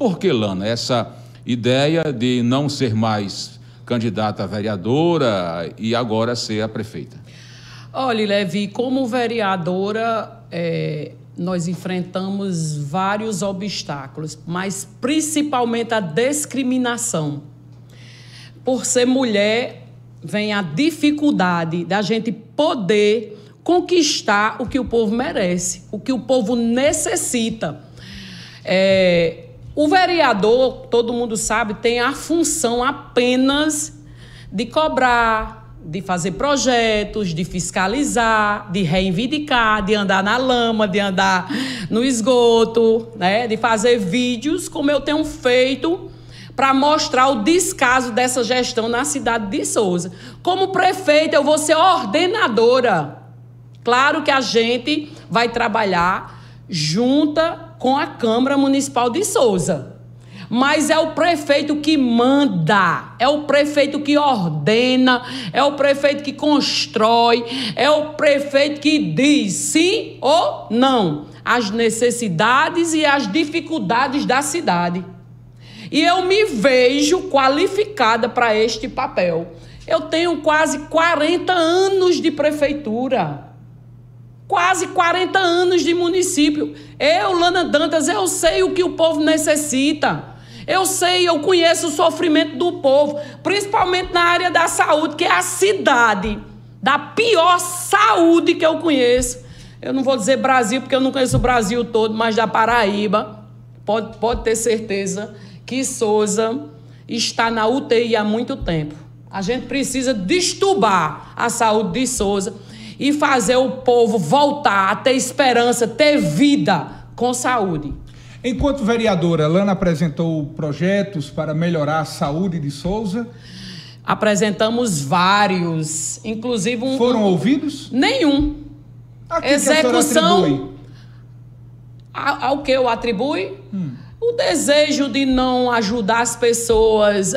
Por que, Lana, essa ideia de não ser mais candidata a vereadora e agora ser a prefeita? Olha, Levi, como vereadora, nós enfrentamos vários obstáculos, mas principalmente a discriminação. Por ser mulher, vem a dificuldade da gente poder conquistar o que o povo merece, o que o povo necessita. O vereador, todo mundo sabe, tem a função apenas de cobrar, de fazer projetos, de fiscalizar, de reivindicar, de andar na lama, de andar no esgoto, né? De fazer vídeos, como eu tenho feito, para mostrar o descaso dessa gestão na cidade de Sousa. Como prefeita, eu vou ser ordenadora. Claro que a gente vai trabalhar junta com a Câmara Municipal de Sousa, mas é o prefeito que manda, é o prefeito que ordena, é o prefeito que constrói, é o prefeito que diz sim ou não às necessidades e às dificuldades da cidade. E eu me vejo qualificada para este papel. Eu tenho quase 40 anos de prefeitura, quase 40 anos de município. Eu, Lana Dantas, eu sei o que o povo necessita. Eu sei, eu conheço o sofrimento do povo, principalmente na área da saúde, que é a cidade da pior saúde que eu conheço. Eu não vou dizer Brasil, porque eu não conheço o Brasil todo, mas da Paraíba. Pode ter certeza que Sousa está na UTI há muito tempo. A gente precisa destrubar a saúde de Sousa e fazer o povo voltar a ter esperança, ter vida com saúde. Enquanto vereadora, Lana apresentou projetos para melhorar a saúde de Sousa? Apresentamos vários, inclusive um... Foram ouvidos? Nenhum. A que execução... Que ao que eu atribui? O desejo de não ajudar as pessoas...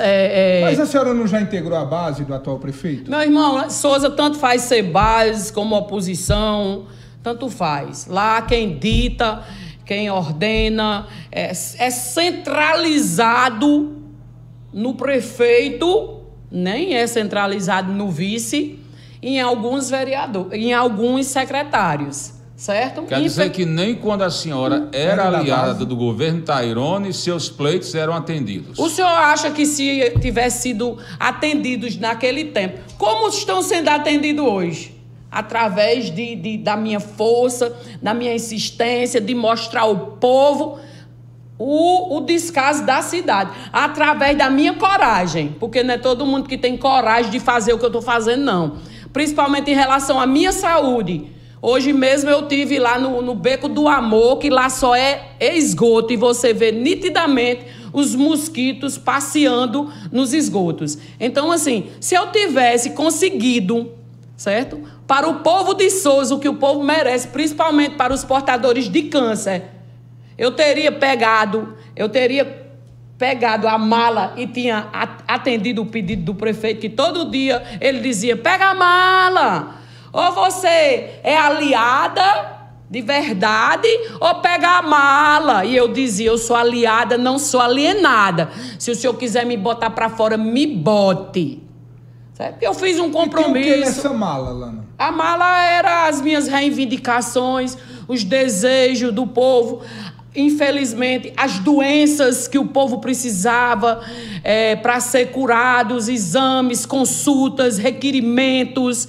Mas a senhora não já integrou a base do atual prefeito? Meu irmão, Sousa tanto faz ser base como oposição, tanto faz. Lá quem dita, quem ordena, é centralizado no prefeito, nem é centralizado no vice, em alguns vereadores, em alguns secretários. Certo? Quer dizer que nem quando a senhora era aliada do governo Tyrone, seus pleitos eram atendidos. O senhor acha que se tivesse sido atendidos naquele tempo, como estão sendo atendidos hoje? Através da minha força, da minha insistência, de mostrar ao povo o descaso da cidade. Através da minha coragem, porque não é todo mundo que tem coragem de fazer o que eu estou fazendo, não. Principalmente em relação à minha saúde. Hoje mesmo eu estive lá no Beco do Amor, que lá só é esgoto, e você vê nitidamente os mosquitos passeando nos esgotos. Então, assim, se eu tivesse conseguido, certo? Para o povo de Sousa, o que o povo merece, principalmente para os portadores de câncer, eu teria pegado a mala e tinha atendido o pedido do prefeito, que todo dia ele dizia, pega a mala! Ou você é aliada de verdade, ou pega a mala. E eu dizia, eu sou aliada, não sou alienada. Se o senhor quiser me botar para fora, me bote. Certo? Eu fiz um compromisso. E tem o que nessa mala, Lana? A mala era as minhas reivindicações, os desejos do povo. Infelizmente, as doenças que o povo precisava para ser curado, os exames, consultas, requerimentos,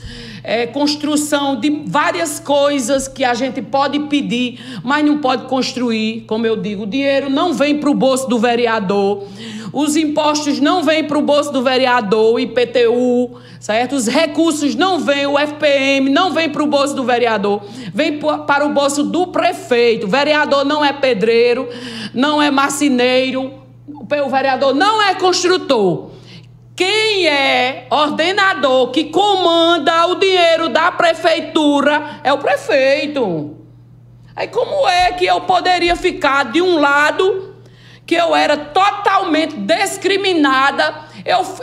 construção de várias coisas que a gente pode pedir, mas não pode construir, como eu digo. O dinheiro não vem para o bolso do vereador, os impostos não vêm para o bolso do vereador, o IPTU, certo? Os recursos não vêm, o FPM não vem para o bolso do vereador, vem para o bolso do prefeito. O vereador não é pedreiro, não é marceneiro, o vereador não é construtor. Quem é ordenador, que comanda o dinheiro da prefeitura, é o prefeito. Aí como é que eu poderia ficar de um lado que eu era totalmente discriminada,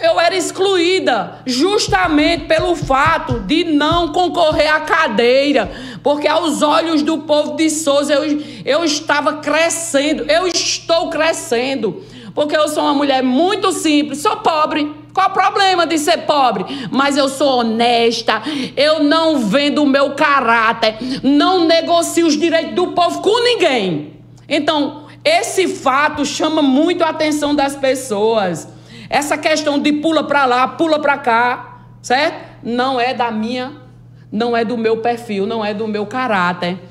eu era excluída justamente pelo fato de não concorrer à cadeira, porque aos olhos do povo de Sousa eu estava crescendo, eu estou crescendo, porque eu sou uma mulher muito simples, sou pobre. Qual o problema de ser pobre? Mas eu sou honesta, eu não vendo o meu caráter, não negocio os direitos do povo com ninguém. Então, esse fato chama muito a atenção das pessoas. Essa questão de pula para lá, pula para cá, certo? Não é do meu perfil, não é do meu caráter.